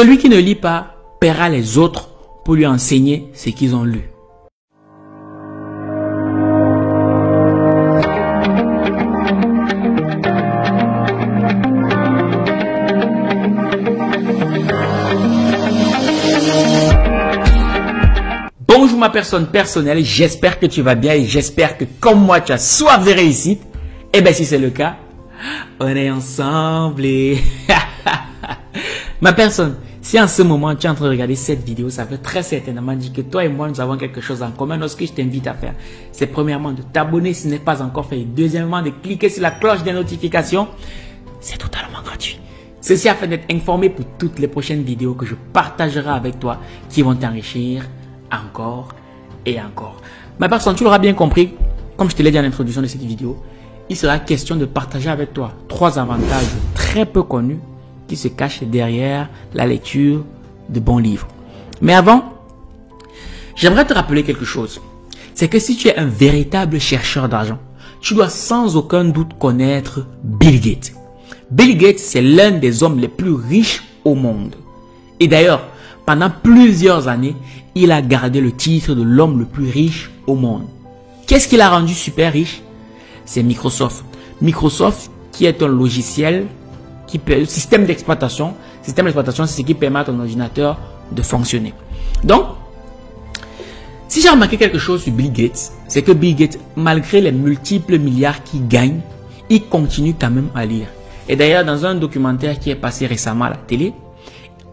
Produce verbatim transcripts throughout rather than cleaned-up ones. Celui qui ne lit pas paiera les autres pour lui enseigner ce qu'ils ont lu. Bonjour ma personne personnelle, j'espère que tu vas bien et j'espère que comme moi tu as soif de réussite. Et bien si c'est le cas, on est ensemble et... Ma personne, si en ce moment tu es en train de regarder cette vidéo, ça veut très certainement dire que toi et moi nous avons quelque chose en commun. Donc ce que je t'invite à faire, c'est premièrement de t'abonner si ce n'est pas encore fait. Et deuxièmement, de cliquer sur la cloche des notifications. C'est totalement gratuit. Ceci afin d'être informé pour toutes les prochaines vidéos que je partagerai avec toi qui vont t'enrichir encore et encore. Ma personne, tu l'auras bien compris, comme je te l'ai dit en introduction de cette vidéo, il sera question de partager avec toi trois avantages très peu connus qui se cache derrière la lecture de bons livres. Mais avant, j'aimerais te rappeler quelque chose. C'est que si tu es un véritable chercheur d'argent, tu dois sans aucun doute connaître Bill Gates. Bill Gates, c'est l'un des hommes les plus riches au monde. Et d'ailleurs, pendant plusieurs années, il a gardé le titre de l'homme le plus riche au monde. Qu'est-ce qui l'a rendu super riche? C'est Microsoft. Microsoft, qui est un logiciel Qui, système d'exploitation, système d'exploitation, c'est ce qui permet à ton ordinateur de fonctionner. Donc, si j'ai remarqué quelque chose sur Bill Gates, c'est que Bill Gates, malgré les multiples milliards qu'il gagne, il continue quand même à lire. Et d'ailleurs, dans un documentaire qui est passé récemment à la télé,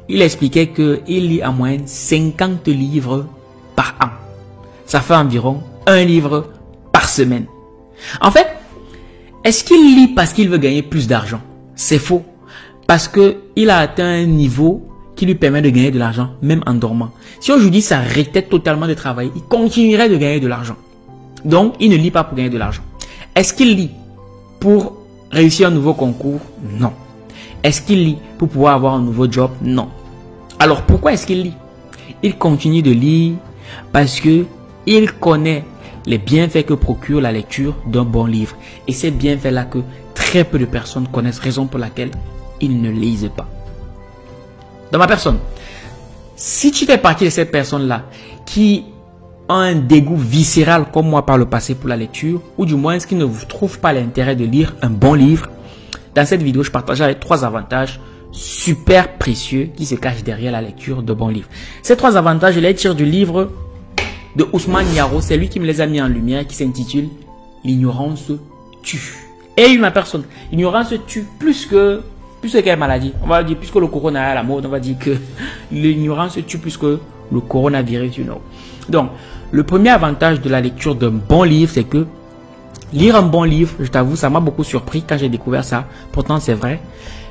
il expliquait qu'il lit en moyenne cinquante livres par an. Ça fait environ un livre par semaine. En fait, est-ce qu'il lit parce qu'il veut gagner plus d'argent? C'est faux, parce que il a atteint un niveau qui lui permet de gagner de l'argent, même en dormant. Si aujourd'hui ça arrêtait totalement de travailler, il continuerait de gagner de l'argent. Donc, il ne lit pas pour gagner de l'argent. Est-ce qu'il lit pour réussir un nouveau concours? Non. Est-ce qu'il lit pour pouvoir avoir un nouveau job? Non. Alors, pourquoi est-ce qu'il lit? Il continue de lire parce que il connaît les bienfaits que procure la lecture d'un bon livre. Et ces bienfaits-là que très peu de personnes connaissent, raison pour laquelle ils ne lisent pas. Dans ma personne, si tu fais partie de ces personnes-là qui ont un dégoût viscéral comme moi par le passé pour la lecture, ou du moins qui ne trouvent pas l'intérêt de lire un bon livre, dans cette vidéo, je partagerai les trois avantages super précieux qui se cachent derrière la lecture de bons livres. Ces trois avantages, je les tire du livre de Ousmane Yaro, c'est lui qui me les a mis en lumière, qui s'intitule L'ignorance tue. Et une personne, l'ignorance tue plus que plus que quelle maladie. On va dire plus que le corona à la mode, on va dire que l'ignorance tue plus que le coronavirus, you know. Donc, le premier avantage de la lecture d'un bon livre, c'est que lire un bon livre, je t'avoue, ça m'a beaucoup surpris quand j'ai découvert ça. Pourtant, c'est vrai.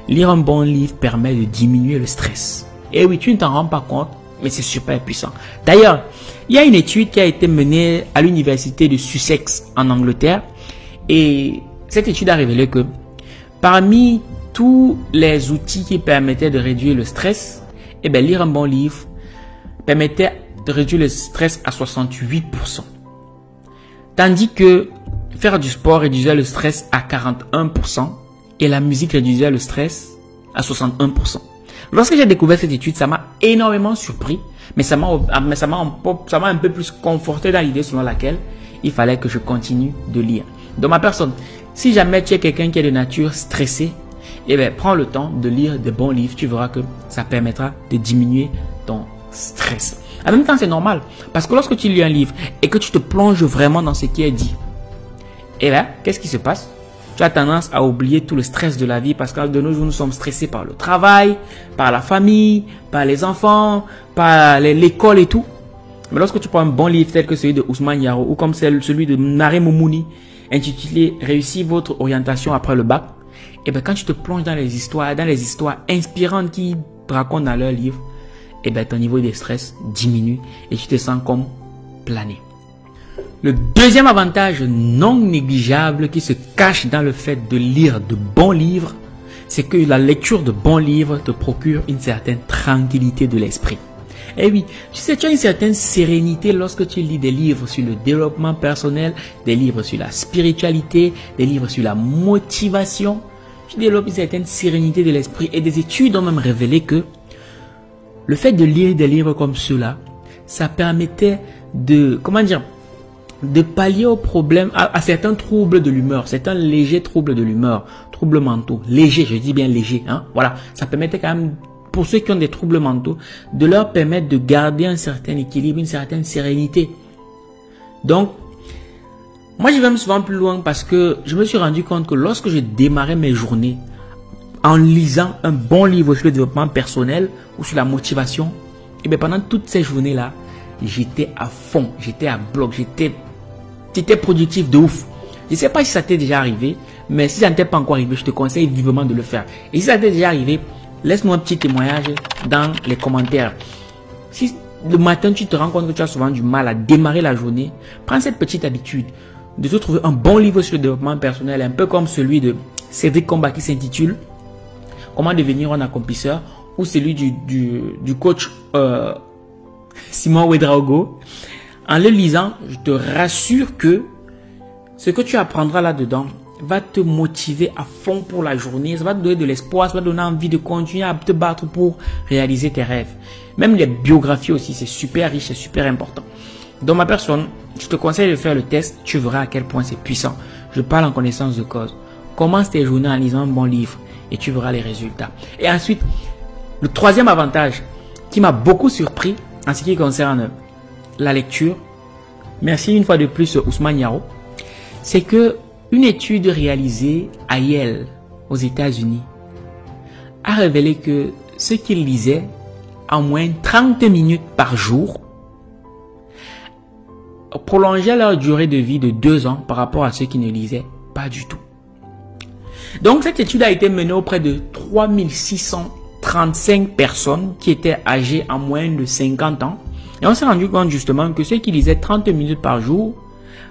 Lire un bon livre permet de diminuer le stress. Et oui, tu ne t'en rends pas compte, mais c'est super puissant. D'ailleurs, il y a une étude qui a été menée à l'université de Sussex en Angleterre et cette étude a révélé que parmi tous les outils qui permettaient de réduire le stress, eh bien, lire un bon livre permettait de réduire le stress à soixante-huit pour cent. Tandis que faire du sport réduisait le stress à quarante et un pour cent et la musique réduisait le stress à soixante et un pour cent. Lorsque j'ai découvert cette étude, ça m'a énormément surpris, mais ça m'a un peu plus conforté dans l'idée selon laquelle il fallait que je continue de lire. Donc ma personne, si jamais tu es quelqu'un qui est de nature stressée, eh bien, prends le temps de lire de bons livres. Tu verras que ça permettra de diminuer ton stress. En même temps, c'est normal. Parce que lorsque tu lis un livre et que tu te plonges vraiment dans ce qui est dit, eh bien, qu'est-ce qui se passe? Tu as tendance à oublier tout le stress de la vie parce que de nos jours, nous sommes stressés par le travail, par la famille, par les enfants, par l'école et tout. Mais lorsque tu prends un bon livre tel que celui de Ousmane Yaro ou comme celui de Nare Moumouni, intitulé « Réussis votre orientation après le bac », et bien quand tu te plonges dans les histoires, dans les histoires inspirantes qui racontent dans leurs livres, et bien ton niveau de stress diminue et tu te sens comme plané. Le deuxième avantage non négligeable qui se cache dans le fait de lire de bons livres, c'est que la lecture de bons livres te procure une certaine tranquillité de l'esprit. Eh oui, tu sais, tu as une certaine sérénité lorsque tu lis des livres sur le développement personnel, des livres sur la spiritualité, des livres sur la motivation. Tu développes une certaine sérénité de l'esprit et des études ont même révélé que Le fait de lire des livres comme cela, ça permettait de, comment dire, de pallier aux problèmes, à, à certains troubles de l'humeur, certains légers troubles de l'humeur, troubles mentaux, légers, je dis bien légers, hein, voilà, ça permettait quand même, pour ceux qui ont des troubles mentaux, de leur permettre de garder un certain équilibre, une certaine sérénité. Donc, moi je vais même souvent plus loin parce que je me suis rendu compte que lorsque je démarrais mes journées, en lisant un bon livre sur le développement personnel ou sur la motivation, et bien pendant toutes ces journées-là, j'étais à fond, j'étais à bloc, j'étais j'étais productif de ouf. Je ne sais pas si ça t'est déjà arrivé, mais si ça ne t'est pas encore arrivé, je te conseille vivement de le faire. Et si ça t'est déjà arrivé, laisse-moi un petit témoignage dans les commentaires. Si le matin tu te rends compte que tu as souvent du mal à démarrer la journée, prends cette petite habitude de te trouver un bon livre sur le développement personnel, un peu comme celui de Cédric Combat qui s'intitule « Comment devenir un accomplisseur » ou celui du, du, du coach euh, Simon Wedraogo. En le lisant, je te rassure que ce que tu apprendras là-dedans va te motiver à fond pour la journée, ça va te donner de l'espoir, ça va te donner envie de continuer à te battre pour réaliser tes rêves. Même les biographies aussi, c'est super riche, c'est super important. Dans ma personne, je te conseille de faire le test, tu verras à quel point c'est puissant. Je parle en connaissance de cause. Commence tes journées en lisant un bon livre et tu verras les résultats. Et ensuite, le troisième avantage qui m'a beaucoup surpris en ce qui concerne la lecture, merci une fois de plus Ousmane Yaro, c'est que une étude réalisée à Yale aux États-Unis a révélé que ceux qui lisaient en moyenne trente minutes par jour prolongeaient leur durée de vie de deux ans par rapport à ceux qui ne lisaient pas du tout. Donc cette étude a été menée auprès de trois mille six cent trente-cinq personnes qui étaient âgées en moyenne de cinquante ans. Et on s'est rendu compte justement que ceux qui lisaient trente minutes par jour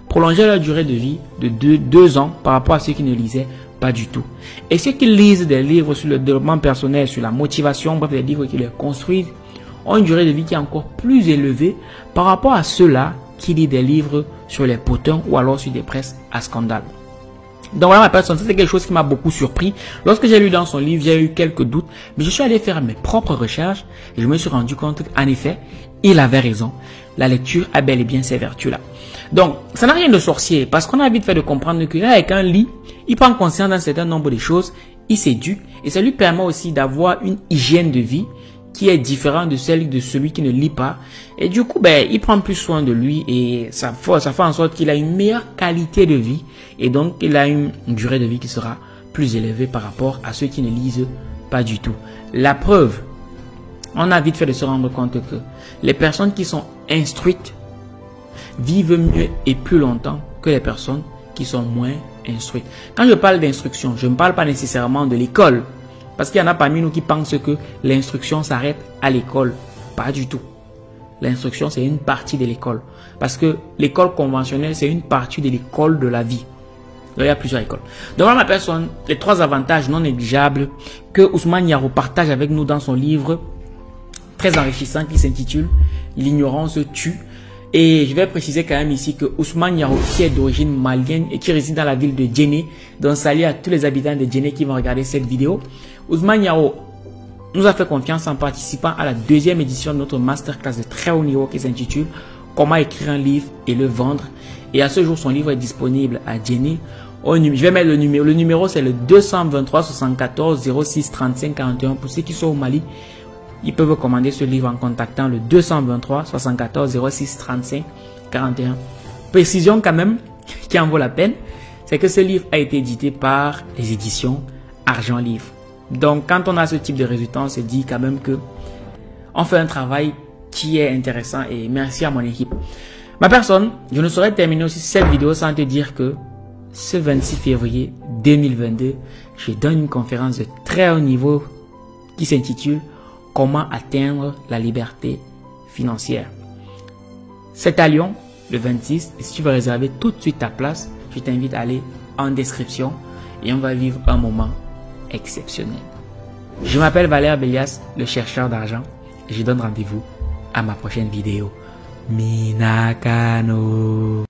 prolongeaient leur durée de vie de deux ans par rapport à ceux qui ne lisaient pas du tout. Et ceux qui lisent des livres sur le développement personnel, sur la motivation, bref, des livres qui les construisent, ont une durée de vie qui est encore plus élevée par rapport à ceux-là qui lisent des livres sur les potins ou alors sur des presses à scandale. Donc voilà ma personne, c'est quelque chose qui m'a beaucoup surpris. Lorsque j'ai lu dans son livre, j'ai eu quelques doutes, mais je suis allé faire mes propres recherches et je me suis rendu compte qu'en effet, il avait raison. La lecture a bel et bien ces vertus-là. Donc, ça n'a rien de sorcier parce qu'on a vite fait de comprendre que là, quand on lit, il prend conscience d'un certain nombre de choses, il s'éduque et ça lui permet aussi d'avoir une hygiène de vie qui est différente de celle de celui qui ne lit pas. Et du coup, ben, il prend plus soin de lui et ça fait, ça fait en sorte qu'il a une meilleure qualité de vie et donc il a une durée de vie qui sera plus élevée par rapport à ceux qui ne lisent pas du tout. La preuve, on a vite fait de se rendre compte que les personnes qui sont instruites vivent mieux et plus longtemps que les personnes qui sont moins instruites. Quand je parle d'instruction, je ne parle pas nécessairement de l'école. Parce qu'il y en a parmi nous qui pensent que l'instruction s'arrête à l'école. Pas du tout. L'instruction, c'est une partie de l'école. Parce que l'école conventionnelle, c'est une partie de l'école de la vie. Donc, il y a plusieurs écoles. Donc, voilà ma personne, les trois avantages non négligeables que Ousmane Yaro partage avec nous dans son livre très enrichissant qui s'intitule « L'ignorance tue ». Et je vais préciser quand même ici que Ousmane Yaro, qui est d'origine malienne et qui réside dans la ville de Djenné, donc salut à tous les habitants de Djenné qui vont regarder cette vidéo. Ousmane Yaro nous a fait confiance en participant à la deuxième édition de notre masterclass de très haut niveau qui s'intitule « Comment écrire un livre et le vendre ». Et à ce jour, son livre est disponible à Djenné. Je vais mettre le numéro. Le numéro, c'est le deux deux trois, soixante-quatorze, zéro six, trente-cinq, quarante et un. Pour ceux qui sont au Mali, ils peuvent commander ce livre en contactant le deux deux trois, soixante-quatorze, zéro six, trente-cinq, quarante et un. Précision quand même, qui en vaut la peine, c'est que ce livre a été édité par les éditions Argenlivre. Donc, quand on a ce type de résultat, on se dit quand même que on fait un travail qui est intéressant et merci à mon équipe. Ma personne, je ne saurais terminer aussi cette vidéo sans te dire que ce vingt-six février deux mille vingt-deux, je donne une conférence de très haut niveau qui s'intitule Comment atteindre la liberté financière. C'est à Lyon, le vingt-six. Et si tu veux réserver tout de suite ta place, je t'invite à aller en description et on va vivre un moment exceptionnel. Je m'appelle Valère Bélias, le chercheur d'argent. Je donne rendez-vous à ma prochaine vidéo. Minakano.